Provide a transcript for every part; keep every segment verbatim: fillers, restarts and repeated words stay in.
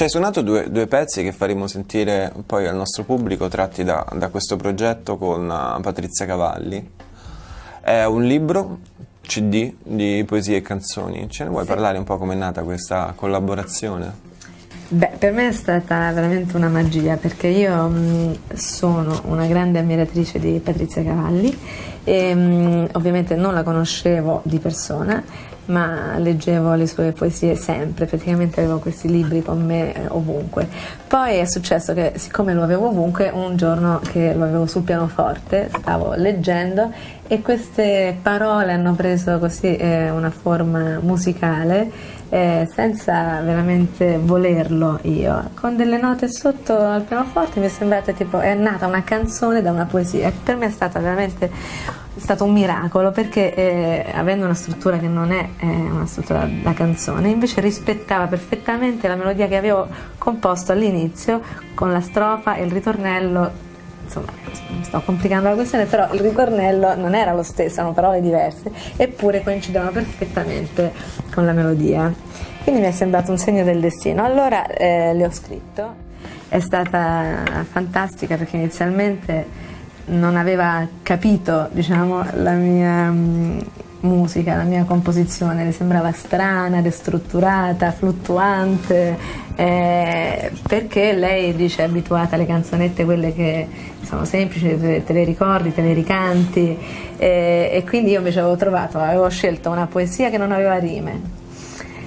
Ci hai suonato due, due pezzi che faremo sentire poi al nostro pubblico, tratti da, da questo progetto con Patrizia Cavalli. È un libro C D di poesie e canzoni. Ce ne vuoi sì. parlare un po' come è nata questa collaborazione? Beh, per me è stata veramente una magia, perché io mh, sono una grande ammiratrice di Patrizia Cavalli e mh, ovviamente non la conoscevo di persona, ma leggevo le sue poesie sempre, praticamente avevo questi libri con me eh, ovunque. Poi è successo che, siccome lo avevo ovunque, un giorno che lo avevo sul pianoforte, stavo leggendo e queste parole hanno preso così eh, una forma musicale, Eh, senza veramente volerlo io, con delle note sotto al pianoforte. Mi è sembrata tipo, è nata una canzone da una poesia. Per me è stata veramente è stato un miracolo, perché eh, avendo una struttura che non è eh, una struttura da canzone, invece rispettava perfettamente la melodia che avevo composto all'inizio con la strofa e il ritornello. Insomma, sto complicando la questione, però il ritornello non era lo stesso, erano parole diverse, eppure coincidevano perfettamente con la melodia. Quindi mi è sembrato un segno del destino. Allora eh, le ho scritto. È stata fantastica, perché inizialmente non aveva capito, diciamo, la mia mh, musica, la mia composizione. Le sembrava strana, destrutturata, fluttuante. Eh, perché lei dice è abituata alle canzonette, quelle che sono semplici, te, te le ricordi, te le ricanti, eh, e quindi io invece avevo trovato, avevo scelto una poesia che non aveva rime,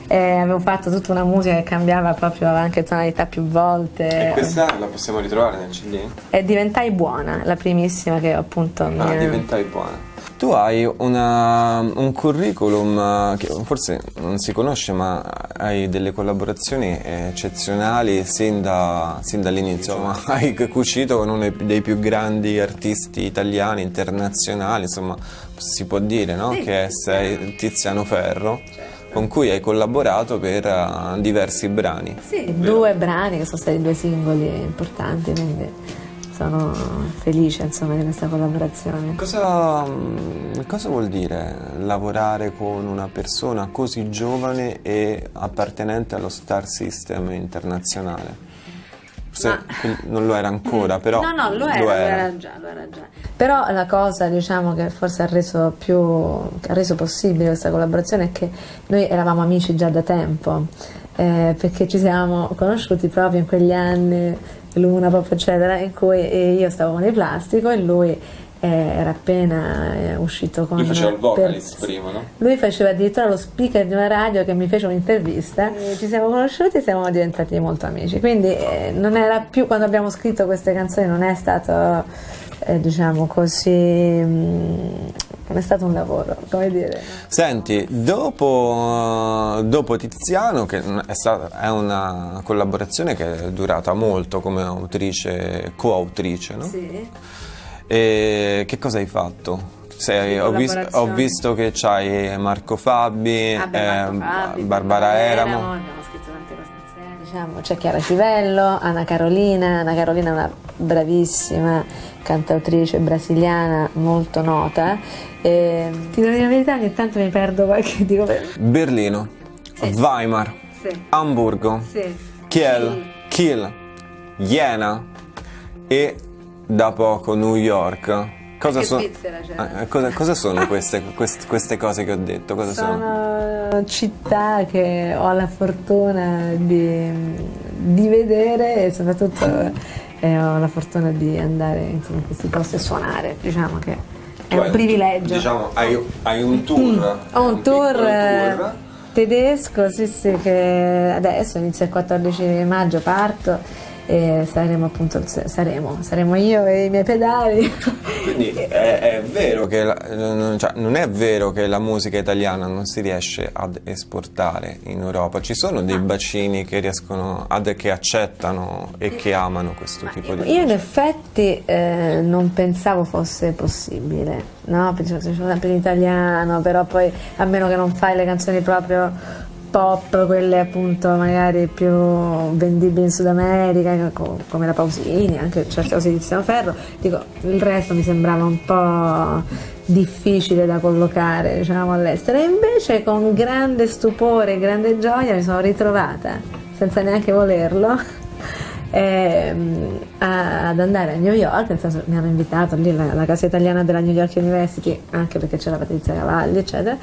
eh, avevo fatto tutta una musica che cambiava proprio anche tonalità più volte. E questa la possiamo ritrovare nel C D? E Diventai buona, la primissima che appunto... Ah, mia... Diventai buona. Tu hai una, un curriculum che forse non si conosce, ma hai delle collaborazioni eccezionali sin, da, sin dall'inizio. Sì, cioè. Hai cucito con uno dei più grandi artisti italiani, internazionali, insomma si può dire, no? Sì. Che sei Tiziano Ferro. Certo. Con cui hai collaborato per uh, diversi brani. Sì, vero? Due brani che sono stati due singoli importanti, quindi... Sono felice, insomma, di questa collaborazione. Cosa, cosa vuol dire lavorare con una persona così giovane e appartenente allo star system internazionale? Se, Ma, non lo era ancora, però no, no, lo era, lo era. Lo era già, lo era già. Però la cosa, diciamo, che forse ha reso più che ha reso possibile questa collaborazione è che noi eravamo amici già da tempo, eh, perché ci siamo conosciuti proprio in quegli anni, l'una proprio eccetera, in cui io stavo con il Plastico e lui eh, era appena eh, uscito con... Lui faceva il vocalist per... prima, no? Lui faceva addirittura lo speaker di una radio che mi fece un'intervista. Ci siamo conosciuti e siamo diventati molto amici, quindi eh, non era più, quando abbiamo scritto queste canzoni non è stato eh, diciamo così... Mh, è stato un lavoro, come dire. Senti, dopo, dopo Tiziano, che è, stata, è una collaborazione che è durata molto come autrice, coautrice, no? Sì. E che cosa hai fatto? Sei, ho, visto, ho visto che c'hai Marco Fabi, ah, beh, Marco eh, Fabi Barbara Eramo, Eramo. Abbiamo scritto tante cose insieme. Diciamo, c'è Chiara Civello, Anna Carolina. Anna Carolina è una bravissima cantautrice brasiliana molto nota. E, ti devo dire la verità, ogni tanto mi perdo qualche... Dico... Berlino, sì. Weimar, sì. Amburgo, sì. Kiel, sì. Kiel, Jena e da poco New York. Cosa, so... Svizzera, cioè. cosa, cosa sono queste, quest, queste cose che ho detto? Cosa sono, sono città che ho la fortuna di, di vedere e soprattutto... E ho la fortuna di andare, insomma, in questi posti a suonare, diciamo che è un privilegio. Diciamo, hai, hai un tour. Ho un, un tour, tour tedesco, sì sì, che adesso inizia il quattordici maggio, parto e saremo appunto, saremo, saremo io e i miei pedali. Quindi è, è vero che, la, cioè, non è vero che la musica italiana non si riesce ad esportare in Europa, ci sono dei bacini che riescono, ad, che accettano e che amano questo Ma tipo di musica. Io in effetti eh, non pensavo fosse possibile, no? Pensavo sempre in italiano, però poi a meno che non fai le canzoni proprio... pop, quelle appunto magari più vendibili in Sud America, come la Pausini, anche certe cose di Tiziano Ferro, dico, il resto mi sembrava un po' difficile da collocare, diciamo, all'estero. E invece con grande stupore e grande gioia mi sono ritrovata senza neanche volerlo, eh, ad andare a New York, nel senso mi hanno invitato lì la, la casa italiana della New York University, anche perché c'era Patrizia Cavalli eccetera,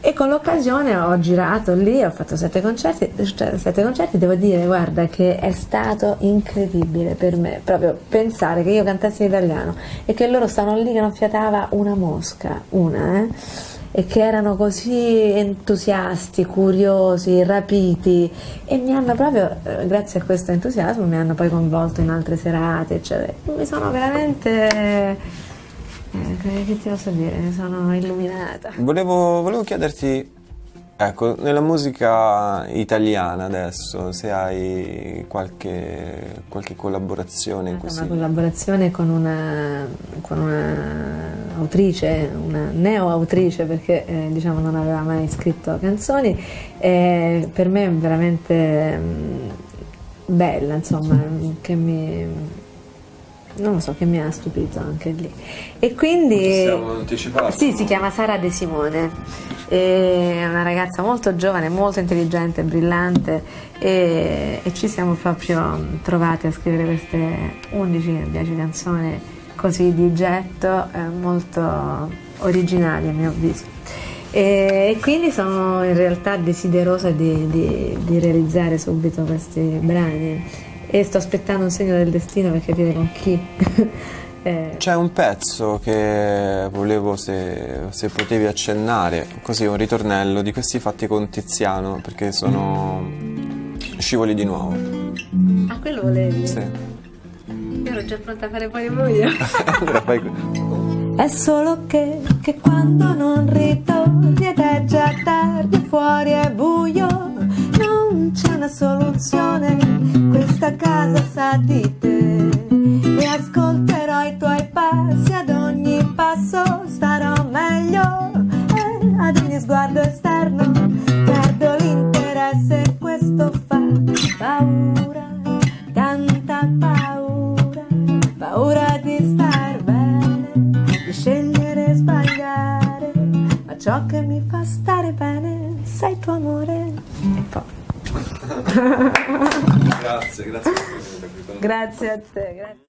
e con l'occasione ho girato lì, ho fatto sette concerti, sette concerti, devo dire guarda che è stato incredibile per me, proprio pensare che io cantassi in italiano e che loro stavano lì che non fiatava una mosca, una eh, e che erano così entusiasti, curiosi, rapiti, e mi hanno proprio, grazie a questo entusiasmo, mi hanno poi coinvolto in altre serate eccetera, mi sono veramente... Eh, che ti posso dire? Mi sono illuminata. Volevo, volevo chiederti, ecco, nella musica italiana adesso, se hai qualche, qualche collaborazione in questo. Una collaborazione con una, con una autrice, una neo-autrice, perché eh, diciamo non aveva mai scritto canzoni, eh, per me è veramente mh, bella, insomma, che mi... non lo so, che mi ha stupito anche lì, e quindi sì, si chiama Sara De Simone, è una ragazza molto giovane, molto intelligente, brillante, e, e ci siamo proprio trovate a scrivere queste undici dieci canzoni così di getto, eh, molto originali a mio avviso, e, e quindi sono in realtà desiderosa di, di, di realizzare subito questi brani, e sto aspettando un segno del destino per capire con chi. eh. C'è un pezzo che volevo, se, se potevi accennare, così un ritornello di questi fatti con Tiziano, perché sono scivoli di nuovo. Ah, quello volevi? Sì. Io ero già pronta a fare poi buio. Allora fai quello. È solo che, che quando non ritorni ed è già tardi, fuori è buio, non c'è una soluzione, questa casa sa di te, e ascolterò i tuoi passi, ad ogni passo starò meglio, e ad ogni sguardo esterno perdo l'interesse, questo fa paura, tanta paura, paura di star bene, di scegliere e sbagliare, ma ciò che mi fa stare bene sei tuo amore. Grazie, grazie. Grazie a te. Grazie.